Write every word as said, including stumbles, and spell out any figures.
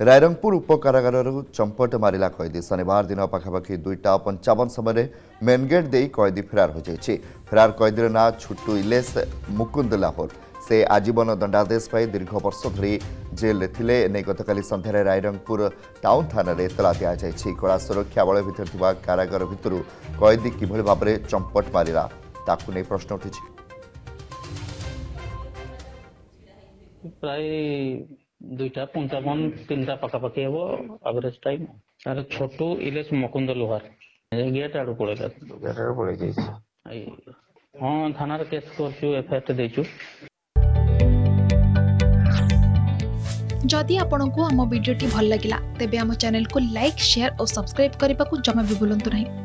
रायरंगपुर उपकारागार चंपट मारा कैदी शनिवार दिन पखापाखि दुईटा पंचावन समय मेनगेट दे कैदी फेरार हो जाए। फेरार कैदीर ना छुट्टू इलेस मुकुंद लाहोर से आजीवन दंडादेश दीर्घ वर्ष धरी जेल थे। एने गतकाली संध्यार रायरंगपुर टाउन थाना तला दि कड़ा सुरक्षा बल भर कारागार भितर कैदी किभली भाव में चंपट मारा ताकू नहीं प्रश्न उठी। प्राय दुईटा पंचावन तीन टा पखापाखि हम एवरेज टाइम आर छोटू इलेस मुकुंद लोहार गेट आड़ पड़े गेट आड़ पड़े हाँ थाना केस करछु एफआईआर देछु। जदि आपण को आम वीडियो भल लगा तेब आम चैनल को लाइक शेयर और सब्सक्राइब करने को जमा भी भूलु नहीं।